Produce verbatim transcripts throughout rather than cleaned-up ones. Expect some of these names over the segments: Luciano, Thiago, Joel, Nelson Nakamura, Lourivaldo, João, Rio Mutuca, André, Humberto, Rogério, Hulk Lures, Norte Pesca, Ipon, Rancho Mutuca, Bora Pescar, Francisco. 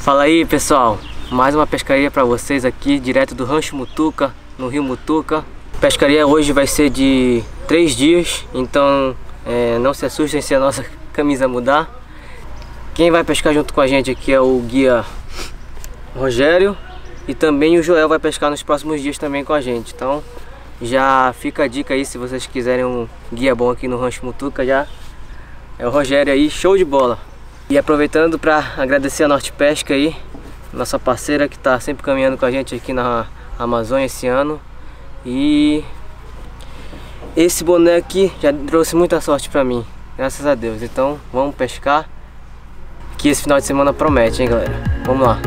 Fala aí pessoal, mais uma pescaria para vocês aqui direto do Rancho Mutuca, no Rio Mutuca. A pescaria hoje vai ser de três dias, então é, não se assustem se a nossa camisa mudar. Quem vai pescar junto com a gente aqui é o guia Rogério e também o Joel vai pescar nos próximos dias também com a gente. Então já fica a dica aí, se vocês quiserem um guia bom aqui no Rancho Mutuca, já é o Rogério aí, show de bola! E aproveitando para agradecer a Norte Pesca aí, nossa parceira que está sempre caminhando com a gente aqui na Amazônia esse ano. E esse boné aqui já trouxe muita sorte para mim, graças a Deus. Então vamos pescar, que esse final de semana promete, hein galera? Vamos lá!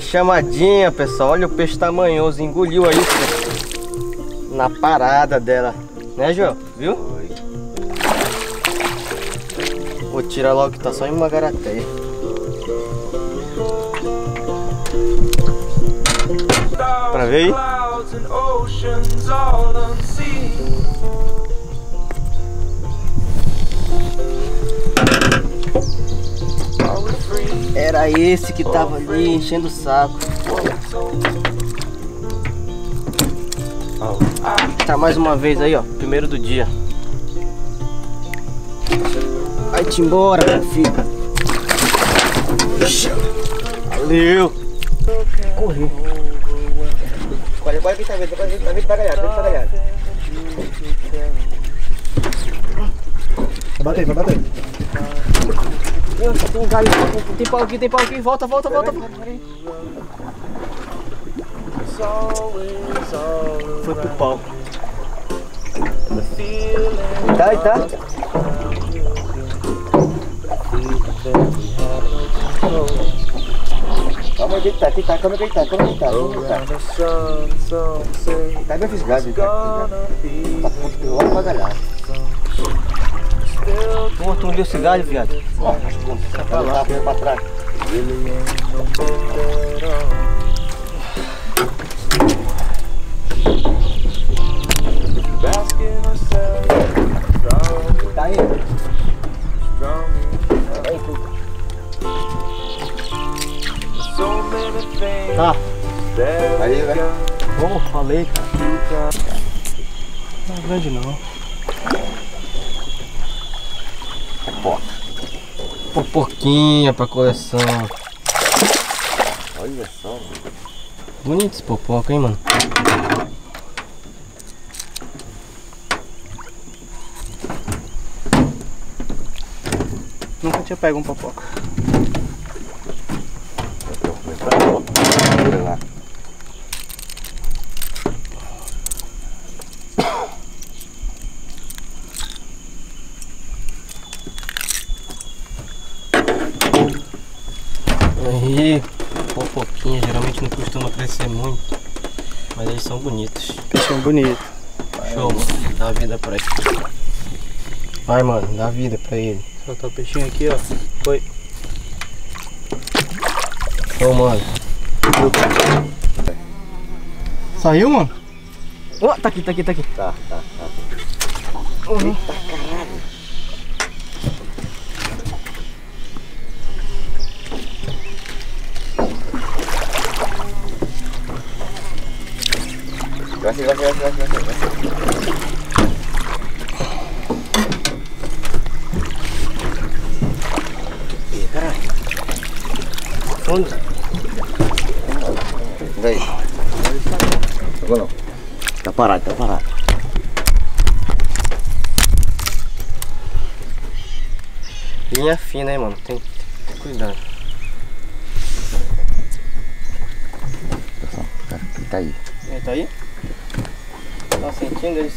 Chamadinha, pessoal, olha o peixe tamanhoso, engoliu aí pô, na parada dela, né, João? Viu? Vou tirar logo que tá só em uma garateia. Pra ver aí? Era esse que tava ali enchendo o saco. Tá mais uma vez aí, ó. Primeiro do dia. Vai-te embora, meu filho. Valeu. Correu. Olha, bora vir, tá vendo? Tá vendo? Tá vendo? Tá galhado, tá galhado. Vai bater, vai bater. Tem um galho, tem pau aqui, tem pau aqui, volta, volta, volta. Foi pro pau. Tá, tá. Calma aí, tá, tá, calma aí, tá, calma aí, tá. Tá bem fisgado, tá. Tá logo pra galhar. Pô, tu não viu esse galho, viado? Ó, tá pra lá, vem pra trás. Tá aí? Tá aí, Cuca. Tá. Aí, velho. Bom, falei, cara. Não é grande, não. Popoquinha pra coleção. Olha só, mano. Bonito esse popoca, hein, mano? Nunca tinha pego um popoca. E popoquinha geralmente não costuma crescer muito, mas eles são bonitos. Peixinho bonito. Show, mano. Dá vida pra ele. Vai, mano, dá vida pra ele. Soltar o peixinho aqui, ó. Foi. Show, mano. Saiu, mano? Ó, oh, tá aqui, tá aqui, tá aqui. Tá, tá, tá. Uhum. Eita, caralho. Vai, vai, vai, vai, vai, vai. Caralho. Fundo. Vem. Agora não. Tá parado, tá parado. Linha fina, hein, mano. Tem que ter cuidado. Pessoal, ele tá aí. Ele tá aí? Tá sentindo eles?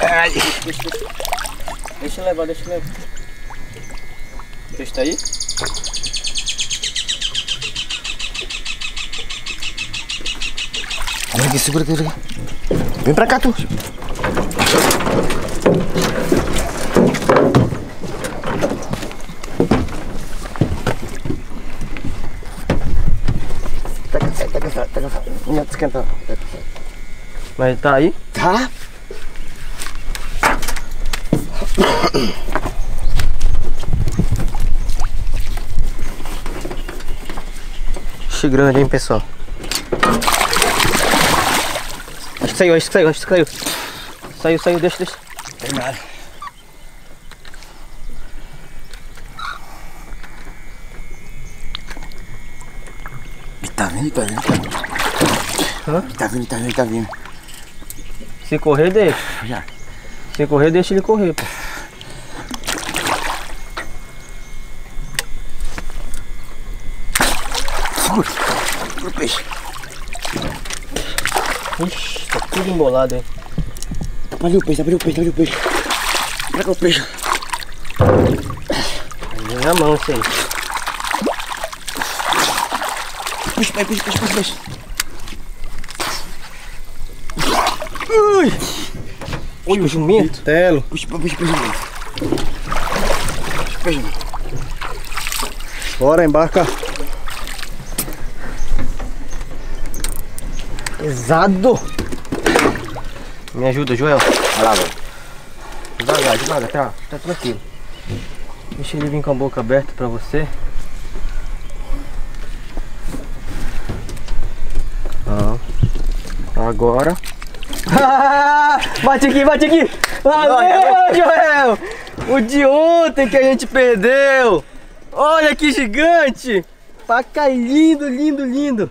Ai. Deixa eu levar, deixa eu levar. peixe tá aí. Vem aqui, segura aqui, segura aqui. Vem pra cá, tu. Tá cansado, tá cansado, tá cansado. Não te esquenta, tá cansado. Mas tá aí? Tá. Peixe grande, hein, pessoal. Acho que saiu, acho que saiu, acho que saiu. Saiu, saiu, deixa, deixa. Tem nada. Tá vindo, tá vindo, tá vindo. Hã? Tá vindo, tá vindo, tá vindo. Se correr, deixa. Já. Se correr, deixa ele correr, pô. Segura, segura o peixe. Ixi, tá tudo embolado, hein? Tá pra ali o peixe, tá pra ali o peixe, tá pra ali o peixe. Pra cá o peixe. Vem na mão isso aí. Puxa, pai, puxa, puxa, puxa, puxa. Ui! Olha o jumento. Puxa, puxa, puxa, puxa, puxa. Bora, embarca. Pesado! Me ajuda, Joel. Vai lá, velho. Devagar, devagar, tá, tá tranquilo. Deixa ele vir com a boca aberta pra você. Ah. Agora. Ah, bate aqui, bate aqui! Valeu, Joel! O de ontem que a gente perdeu! Olha que gigante! Faca lindo, lindo, lindo!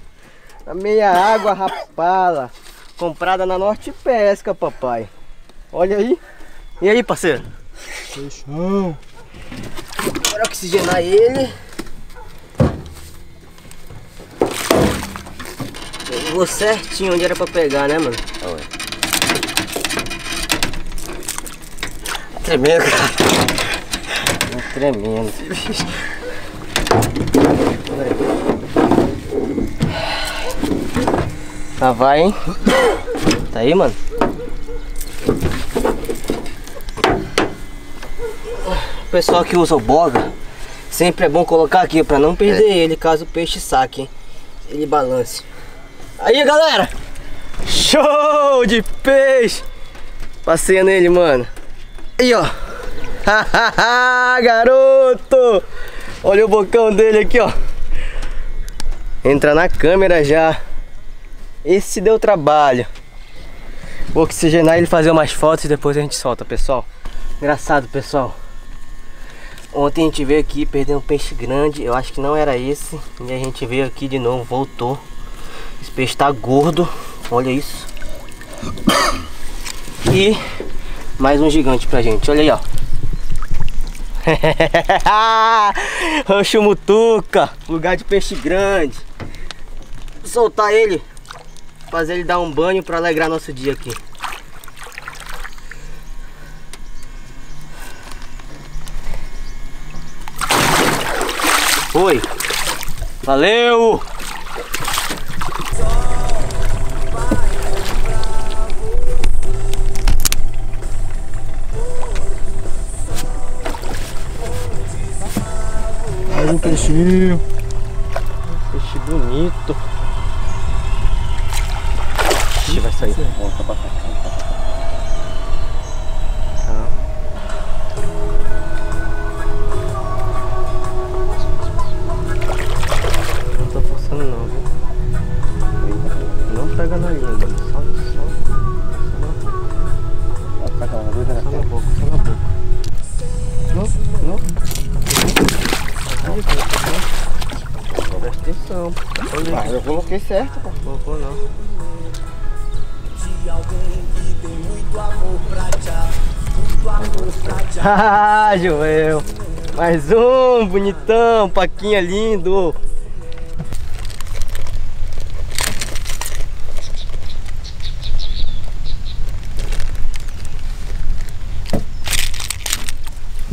A meia água rapala, comprada na Norte Pesca, papai. Olha aí. E aí, parceiro? Fechou. Bora oxigenar ele. Pegou certinho onde era pra pegar, né, mano? Tá tremendo, cara. Tá tremendo. Tá, vai, hein? Tá aí, mano? O pessoal que usa o boga, sempre é bom colocar aqui pra não perder é. ele, caso o peixe saque, hein? Ele balance. Aí, galera! Show de peixe! Passei nele, mano. Aí, ó! Garoto! Olha o bocão dele aqui, ó. Entra na câmera já. Esse deu trabalho. Vou oxigenar ele, fazer umas fotos e depois a gente solta, pessoal. Engraçado, pessoal. Ontem a gente veio aqui, perdeu um peixe grande. Eu acho que não era esse. E a gente veio aqui de novo, voltou. Esse peixe tá gordo. Olha isso. E mais um gigante pra gente. Olha aí, ó. Rio Mutuca, lugar de peixe grande. Vou soltar ele. Fazer ele dar um banho para alegrar nosso dia aqui. Oi. Valeu. Mais um peixinho. Um peixe bonito. Vai sair. Volta pra cá. Não tô forçando não, viu? Não pega na língua, mano. Só, só, só na boca. Só na boca, só na boca. Não, não. Presta atenção. Mas eu coloquei certo, pô. Colocou não. Ah, Joel, mais um bonitão, paquinha lindo. Vou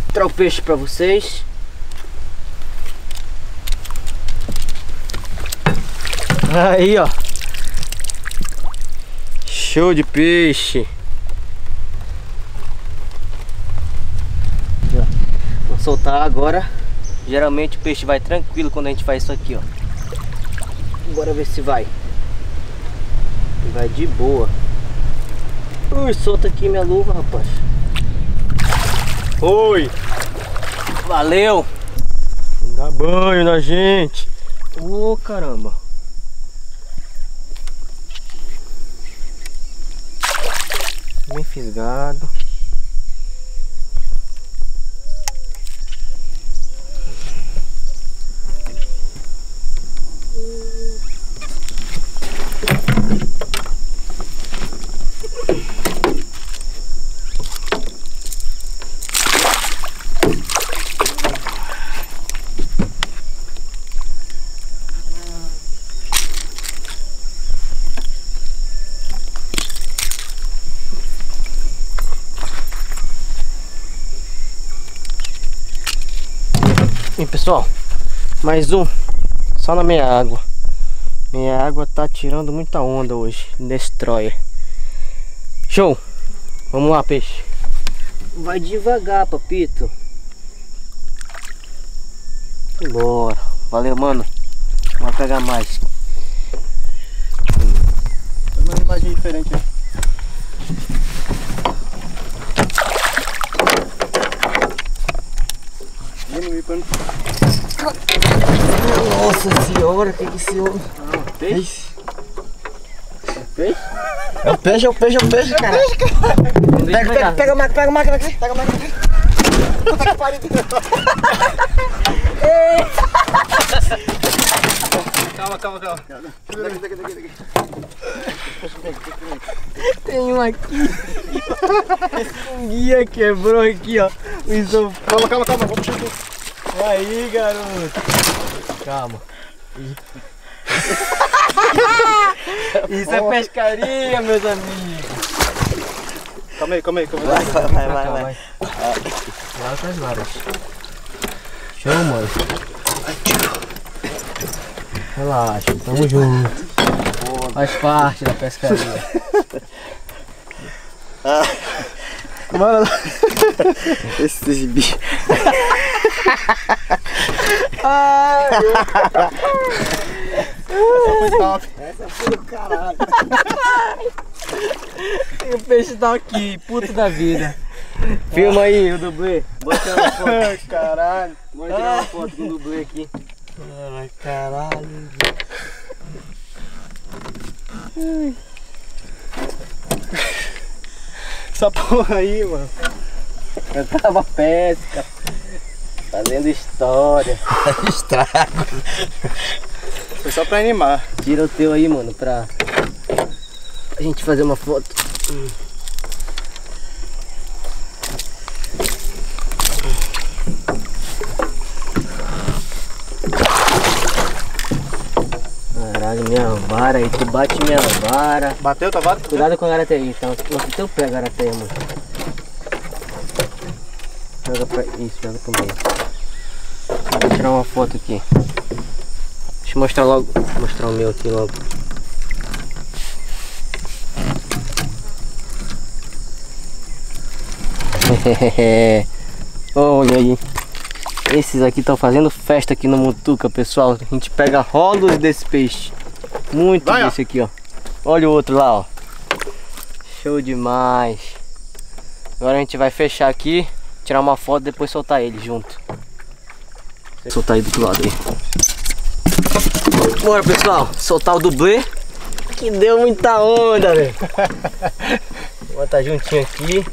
mostrar o peixe pra vocês. Aí, ó. Show de peixe. Vou soltar agora. Geralmente o peixe vai tranquilo quando a gente faz isso aqui, ó. Bora ver se vai. Vai de boa. Ui, solta aqui minha luva, rapaz. Oi. Valeu. Dá banho na gente. Ô, oh, caramba. Bem fisgado. Pessoal, mais um só na minha água. Minha água tá tirando muita onda hoje. Destrói. Show. Vamos lá, peixe. Vai devagar, papito. Bora. Valeu, mano. Vamos pegar mais. Uma imagem diferente. Nossa senhora, o que que esse homem? Ah, um peixe? Peixe? É o peixe, é o peixe, é o peixe, cara. É o peixe, cara. Pega, pega, pega a máquina, pega a máquina aqui. Pega a máquina aqui. Puta que pariu. Calma, calma, calma. Daqui, daqui, daqui, daqui. Tem um aqui. Um guia quebrou aqui, ó. O isopor. Calma, calma, calma. Vamos puxar tudo. Aí, garoto. Calma. Isso é pescaria, meus amigos. Calma aí, calma aí, calma aí. Vai, vai, vai, vai. Vai com as varas. Show, mano. Relaxa, tamo junto. Faz parte da pescaria. Mano, esses bichos. Ai, essa foi top. Essa foi do caralho. E o peixe tá aqui, puto da vida. Filma aí o dublê. Bota uma foto. Caralho. Bora tirar uma foto com o dublê aqui. Ai, caralho. Ai. Essa porra aí, mano. Eu tava pesca. Fazendo história. Estrago. Foi só pra animar. Tira o teu aí, mano, pra a gente fazer uma foto. Hum. Caralho, minha vara aí. Tu bate minha vara. Bateu, tá batendo? Cuidado com a garateia, então. Tu pega a garateia, mano. Joga pra isso, joga pro meio. Vou tirar uma foto aqui. Deixa eu mostrar logo. Vou mostrar o meu aqui logo. Olha aí. Esses aqui estão fazendo festa aqui no Mutuca, pessoal. A gente pega rolos desse peixe. Muito vai, desse ó. Aqui, ó. Olha o outro lá, ó. Show demais. Agora a gente vai fechar aqui, tirar uma foto e depois soltar ele junto. Soltar aí do outro lado aí. Bora, pessoal, soltar o dublê. Que deu muita onda, velho. Vou botar juntinho aqui.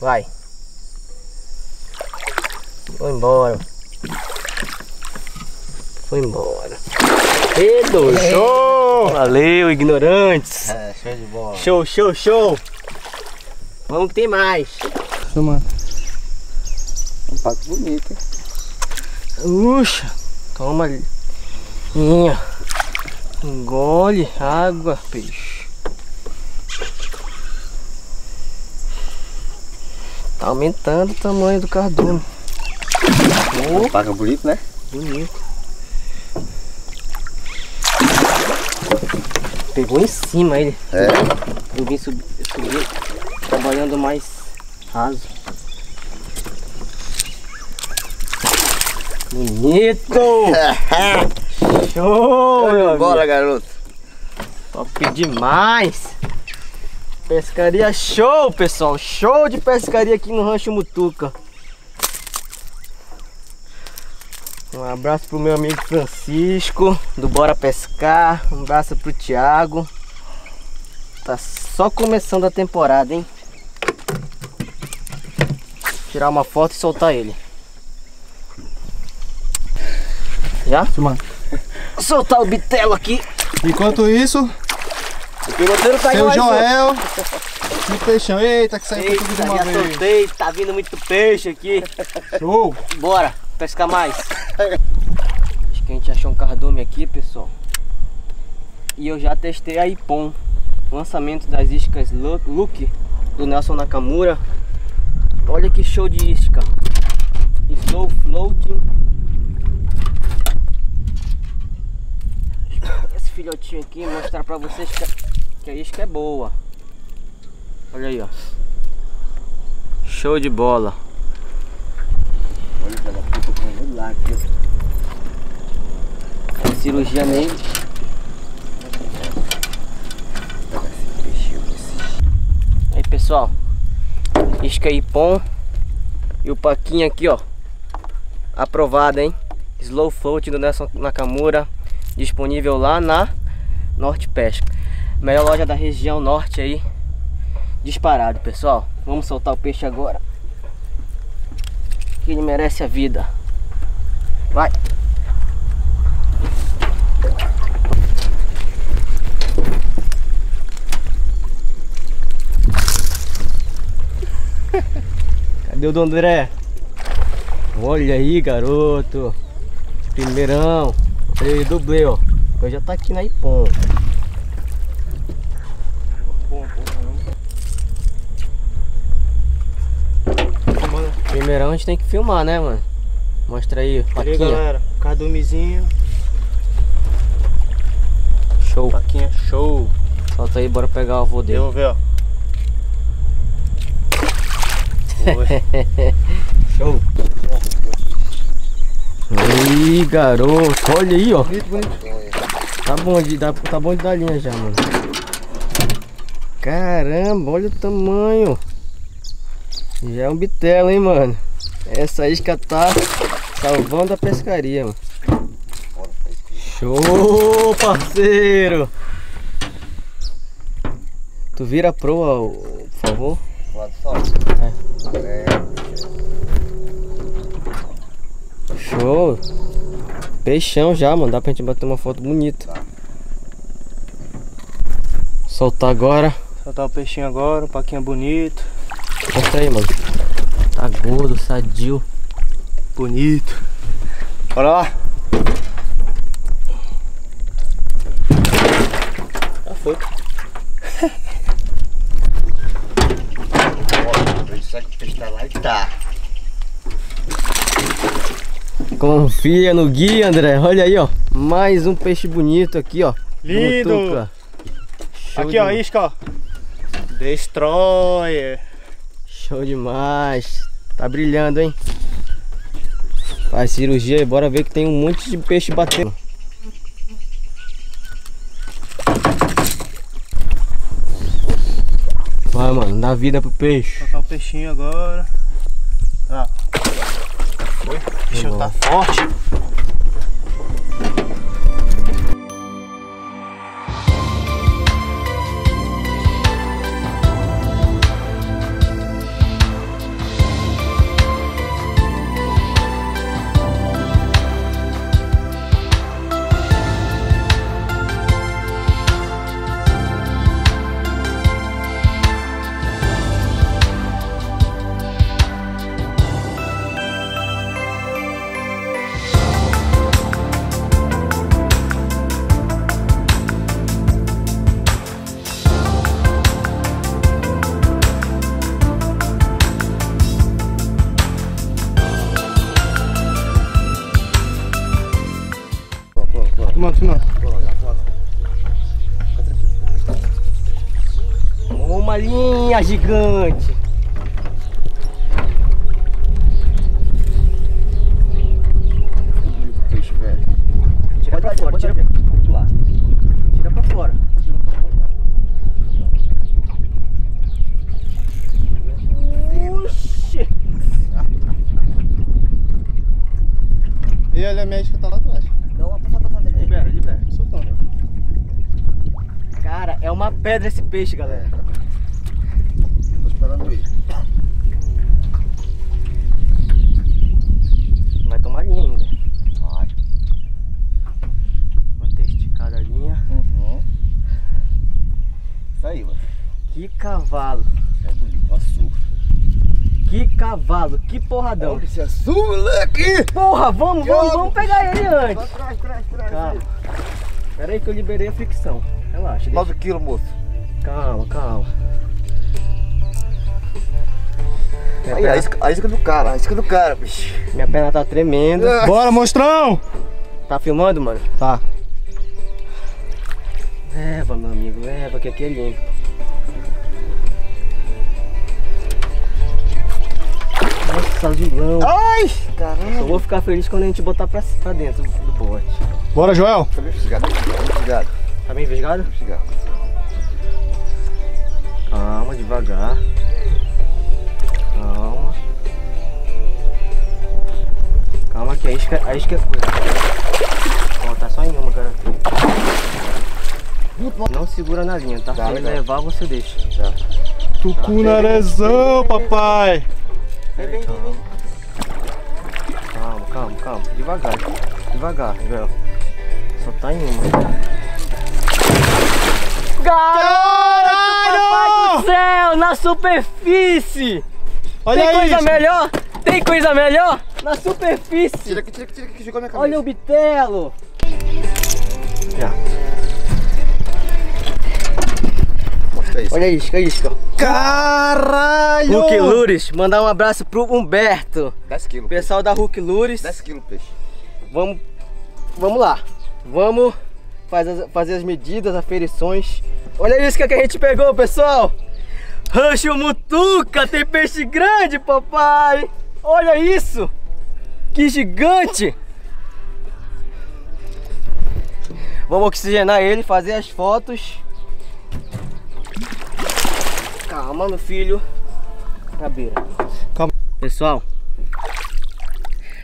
Vai. Foi embora. Foi embora. Edo, show! Valeu, ignorantes. É, show de bola. Show, show, show. Vamos ter mais. Toma. Um pato bonito, hein? Uxa, calma ali. Minha. Engole água, peixe. Tá aumentando o tamanho do cardume. Oh. Paga bonito, né? Bonito. pegou em cima ele. É? Eu vim subir, subir trabalhando mais raso. Bonito! Show, meu amigo. Bora, garoto. Top demais! Pescaria show, pessoal! Show de pescaria aqui no Rancho Mutuca. Um abraço pro meu amigo Francisco, do Bora Pescar. Um abraço pro Thiago. Tá só começando a temporada, hein? Tirar uma foto e soltar ele. Já? Vou soltar o bitelo aqui. Enquanto isso... O piloteiro tá seu Joel, muito peixão. Eita, que saiu tudo de uma vez. Soltei, tá vindo muito peixe aqui. Show! Bora pescar mais. Acho que a gente achou um cardume aqui, pessoal. E eu já testei a Ipon, o lançamento das iscas Look do Nelson Nakamura. Olha que show de isca. Slow floating. Esse filhotinho aqui, mostrar pra vocês que... que a isca é boa. Olha aí, ó. Show de bola. Olha aquela puta com o lá aqui. É cirurgia nele. Aí, pessoal. Isca Ipon. E o paquinho aqui, ó. Aprovada, hein? Slow float do Nelson Nakamura. Disponível lá na Norte Pesca. Melhor loja da região norte aí, disparado, pessoal. Vamos soltar o peixe agora, que ele merece a vida. Vai. Cadê o do André? Olha aí, garoto. Primeirão. Ei, dublê, ó. Eu já tá aqui na Ipon. Primeirão a gente tem que filmar, né, mano? Mostra aí, paquinha. Olha aí, galera, cardumezinho. Show. Paquinha, show. Solta aí, bora pegar o avô dele. Vamos ver, ó. Show. Aí, garoto. Olha aí, ó. Tá bom de dar, tá bom de dar linha já, mano. Caramba, olha o tamanho. Já é um bitelo, hein, mano. Essa isca tá salvando a pescaria, mano. Show, parceiro. Tu vira a proa, por favor. É. Show. Peixão já, mano. Dá pra gente bater uma foto bonita. Soltar agora. Soltar o peixinho agora, um paquinho bonito. Mostra aí, mano. Tá gordo, sadio. Bonito. Bora lá. Já foi. Só que o peixe tá lá e tá. Confia no guia, André. Olha aí, ó. Mais um peixe bonito aqui, ó. Lindo. Aqui, ó, isca, ó. Destroyer. Show demais. Tá brilhando, hein? Faz cirurgia e bora ver que tem um monte de peixe batendo. Vai, mano, dá vida pro peixe. Vou colocar o peixinho agora. Ah. Foi? O peixe tá forte. Mano, mano. Bora, bora. Tá tranquilo. uma linha gigante. Peixe, velho. Tira pra fora, tira pra lá. Tira pra fora. Tira pra fora. Oxi! E olha a médica tá lá atrás. Dá uma passada atrás dele. Libera, libera. Soltando. Cara, é uma pedra esse peixe, galera. É. Tô esperando ele. Vai tomar linha ainda. Vai. Manter esticada a linha. Uhum. Isso aí, mano. Que cavalo. É bonito, açúcar. Que cavalo, que porradão. Olha esse açúcar aqui. Porra, vamos, vamos, vamos pegar ele antes. Atrás, atrás, atrás. Calma. Pera aí que eu liberei a fricção. Relaxa, nove quilos, moço. Calma, calma. Aí, perna... a, isca, a isca do cara, a isca do cara, bicho. Minha perna tá tremendo. É. Bora, monstrão! Tá filmando, mano? Tá. Leva, meu amigo, leva, que aqui é lindo. Nossa, vilão. Ai, caramba. Eu vou ficar feliz quando a gente botar pra, pra dentro do bote. Bora, Joel. Tá bem fisgado, fisgado. Tá bem envesgado? Calma, devagar. Calma. Calma que a isca, a isca é coisa. Ó, tá só em uma, cara. Não segura na linha, tá? Tá, se ele levar, você deixa. Tá. Tucunarezão, papai! Vem, vem, vem. Calma, calma, calma. Devagar, devagar, velho. Só tá em uma. Caralho! Papai do céu, na superfície! Olha Tem coisa isso. melhor? Tem coisa melhor? Na superfície! Tira aqui, tira aqui, tira aqui, jogou minha cabeça. Olha o bitelo! Já. Mostra isso. Olha a isca, a isca. Caralho! Hulk Lures, mandar um abraço pro Humberto. dez quilos. Pessoal da Hulk Lures. dez quilos, peixe. Vamos, vamos lá. Vamos... Faz as, fazer as medidas, aferições. Olha isso que a gente pegou, pessoal. Rio Mutuca, tem peixe grande, papai. Olha isso. Que gigante. Vamos oxigenar ele, fazer as fotos. Calma, meu filho. Na beira. Calma. Pessoal,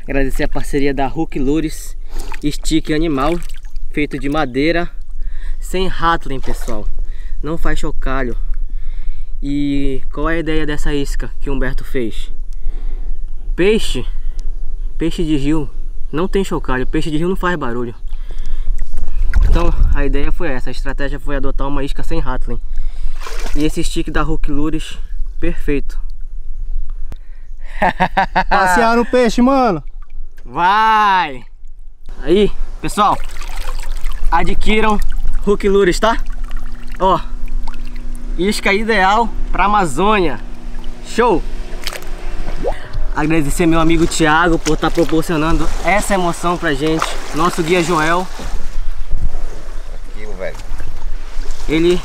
agradecer a parceria da Hulk Lures, Stick Animal. Feito de madeira, sem rattling, pessoal. Não faz chocalho. E qual é a ideia dessa isca que o Humberto fez? Peixe, peixe de rio, não tem chocalho. Peixe de rio não faz barulho. Então a ideia foi essa. A estratégia foi adotar uma isca sem rattling. E esse stick da Hulk Lures, perfeito. Passearam o peixe, mano. Vai! Aí, pessoal. Adquiram Hulk Lures, tá? Ó, isca ideal pra Amazônia. Show! Agradecer meu amigo Thiago por estar proporcionando essa emoção pra gente. Nosso guia Joel. Aqui, velho. Ele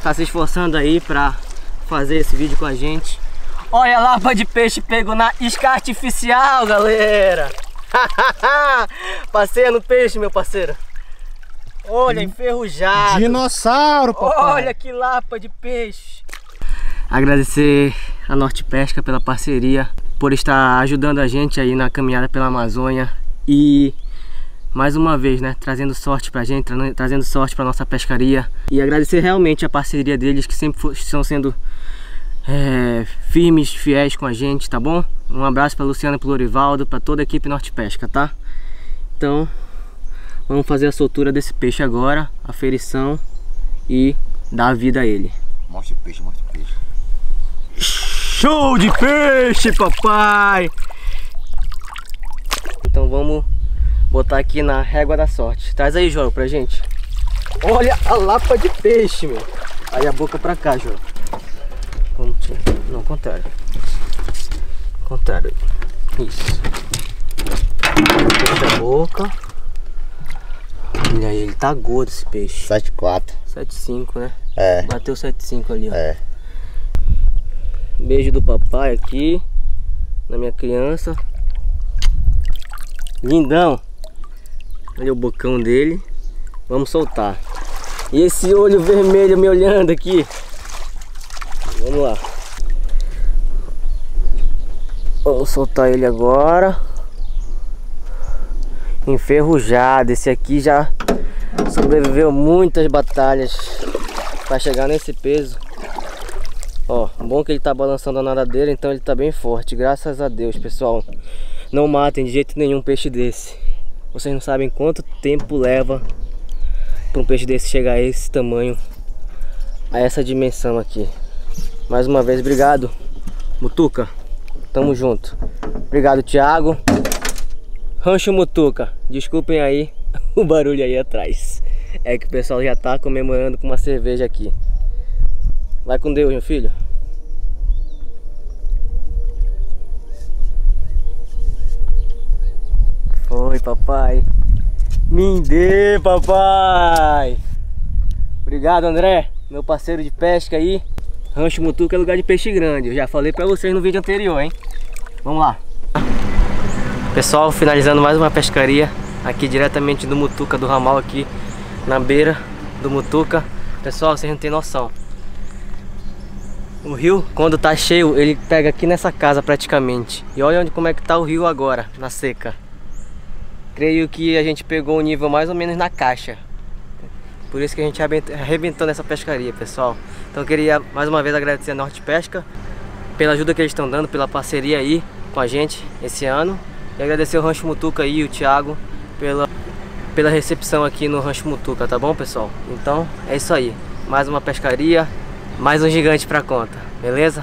tá se esforçando aí pra fazer esse vídeo com a gente. Olha a lapa de peixe pego na isca artificial, galera! Passeia no peixe, meu parceiro. Olha, enferrujado. Dinossauro, papai. Olha que lapa de peixe. Agradecer a Norte Pesca pela parceria, por estar ajudando a gente aí na caminhada pela Amazônia. E mais uma vez, né, trazendo sorte pra gente, tra trazendo sorte pra nossa pescaria. E agradecer realmente a parceria deles, que sempre estão sendo é, firmes, fiéis com a gente, tá bom? Um abraço pra Luciano, pro Lourivaldo, pra toda a equipe Norte Pesca, tá? Então... Vamos fazer a soltura desse peixe agora, a ferição e dar a vida a ele. Mostra o peixe, mostra o peixe. Show de peixe, papai! Então vamos botar aqui na régua da sorte. Traz aí, João, pra gente. Olha a lapa de peixe, meu. Aí a boca pra cá, João. Vamos tirar. Não, contrário. Contrário. Isso. Fecha a boca. Olha aí, ele tá gordo esse peixe. sete vírgula quatro. sete vírgula cinco, né? É. Bateu sete vírgula cinco ali, ó. É. Beijo do papai aqui na minha criança. Lindão. Olha o bocão dele. Vamos soltar. E esse olho vermelho me olhando aqui. Vamos lá. Vou soltar ele agora. Enferrujado. Esse aqui já sobreviveu muitas batalhas para chegar nesse peso. Ó, bom que ele tá balançando a nadadeira, então ele tá bem forte. Graças a Deus, pessoal. Não matem de jeito nenhum um peixe desse. Vocês não sabem quanto tempo leva para um peixe desse chegar a esse tamanho, a essa dimensão aqui. Mais uma vez, obrigado, Mutuca. Tamo junto. Obrigado, Thiago. Rancho Mutuca. Desculpem aí o barulho aí atrás. É que o pessoal já tá comemorando com uma cerveja aqui. Vai com Deus, meu filho. Foi, papai. Me dê, papai. Obrigado, André, meu parceiro de pesca aí. Rancho Mutuca é lugar de peixe grande. Eu já falei pra vocês no vídeo anterior, hein? Vamos lá. Pessoal, finalizando mais uma pescaria aqui diretamente do Mutuca, do ramal aqui na beira do Mutuca. Pessoal, vocês não tem noção. O rio, quando tá cheio, ele pega aqui nessa casa praticamente. E olha onde, como é que tá o rio agora, na seca. Creio que a gente pegou o nível mais ou menos na caixa. Por isso que a gente arrebentou nessa pescaria, pessoal. Então eu queria mais uma vez agradecer a Norte Pesca pela ajuda que eles estão dando, pela parceria aí com a gente esse ano. E agradecer o Rancho Mutuca aí, o Thiago, pela, pela recepção aqui no Rancho Mutuca, tá bom, pessoal? Então é isso aí. Mais uma pescaria. Mais um gigante pra conta, beleza?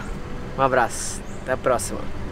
Um abraço, até a próxima.